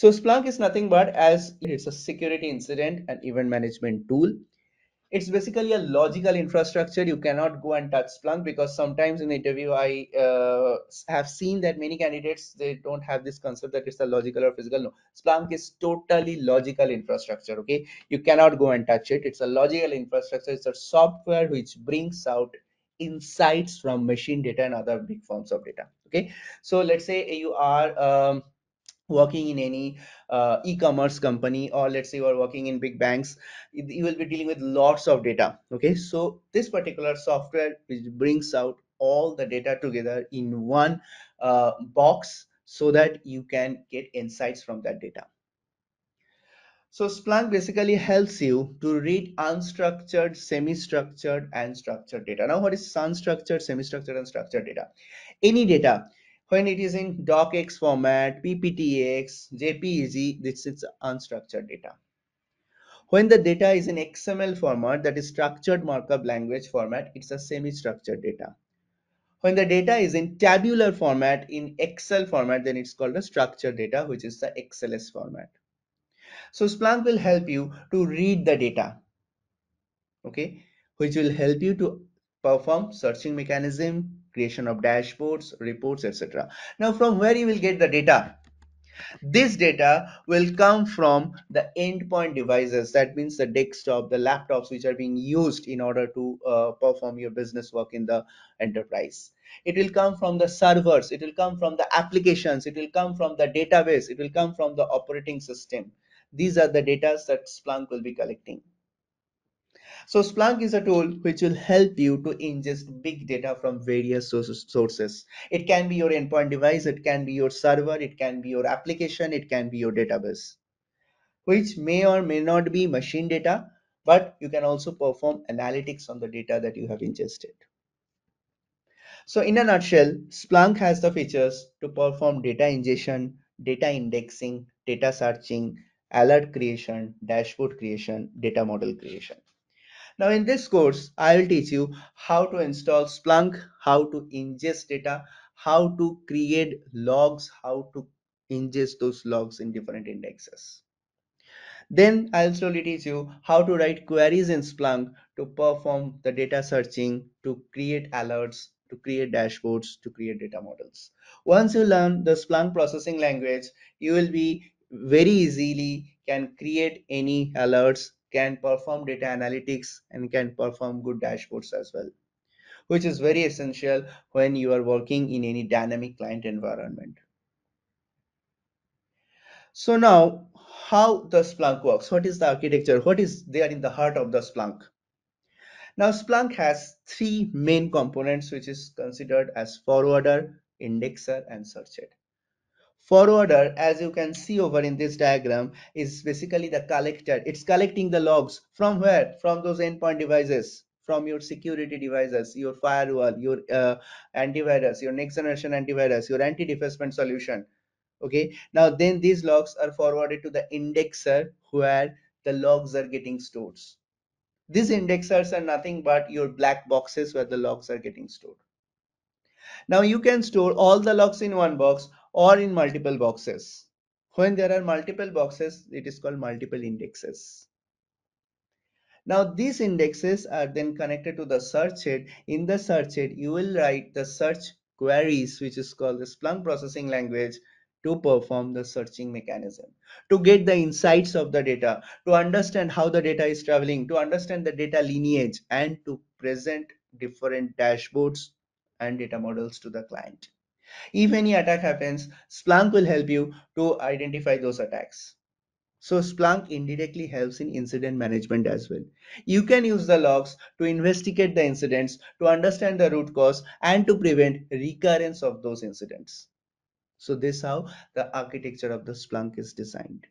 So Splunk is nothing but as it's a security incident and event management tool. It's basically a logical infrastructure. You cannot go and touch Splunk because sometimes in interview I have seen that many candidates, they don't have this concept that it's a logical or physical. No, Splunk is totally logical infrastructure. Okay, you cannot go and touch it. It's a logical infrastructure. It's a software which brings out insights from machine data and other big forms of data. Okay, so let's say you are working in any e-commerce company, or let's say you are working in big banks, you will be dealing with lots of data. Okay, so this particular software which brings out all the data together in one box so that you can get insights from that data. So Splunk basically helps you to read unstructured, semi-structured and structured data. Now what is unstructured, semi-structured and structured data? Any data when it is in docx format, pptx, jpeg, this is unstructured data. When the data is in XML format, that is structured markup language format, it's a semi-structured data. When the data is in tabular format, in Excel format, then it's called a structured data, which is the XLS format. So Splunk will help you to read the data, okay, which will help you to perform searching mechanism, creation of dashboards, reports, etc. Now from where you will get the data? This data will come from the endpoint devices, that means the desktop, the laptops which are being used in order to perform your business work in the enterprise. It will come from the servers, it will come from the applications, it will come from the database, it will come from the operating system. These are the data that Splunk will be collecting. So Splunk is a tool which will help you to ingest big data from various sources. It can be your endpoint device, it can be your server, it can be your application, it can be your database, which may or may not be machine data, but you can also perform analytics on the data that you have ingested. So in a nutshell, Splunk has the features to perform data ingestion, data indexing, data searching, alert creation, dashboard creation, data model creation. Now in this course, I will teach you how to install Splunk, how to ingest data, how to create logs, how to ingest those logs in different indexes. Then I'll slowly teach you how to write queries in Splunk to perform the data searching, to create alerts, to create dashboards, to create data models. Once you learn the Splunk processing language, you will be very easily can create any alerts, can perform data analytics and can perform good dashboards as well, which is very essential when you are working in any dynamic client environment. So now how the Splunk works, what is the architecture, what is there in the heart of the Splunk? Now Splunk has three main components which is considered as forwarder, indexer and searcher. Forwarder, as you can see over in this diagram, is basically the collector. It's collecting the logs from where? From those endpoint devices, from your security devices, your firewall, your antivirus, your next generation antivirus, your anti-defacement solution. Okay, now then these logs are forwarded to the indexer where the logs are getting stored. These indexers are nothing but your black boxes where the logs are getting stored. Now you can store all the logs in one box or in multiple boxes. When there are multiple boxes, it is called multiple indexes. Now these indexes are then connected to the search head. In the search head, you will write the search queries, which is called the Splunk processing language, to perform the searching mechanism, to get the insights of the data, to understand how the data is traveling, to understand the data lineage, and to present different dashboards and data models to the client. If any attack happens, Splunk will help you to identify those attacks. So Splunk indirectly helps in incident management as well. You can use the logs to investigate the incidents, to understand the root cause and to prevent recurrence of those incidents. So this is how the architecture of the Splunk is designed.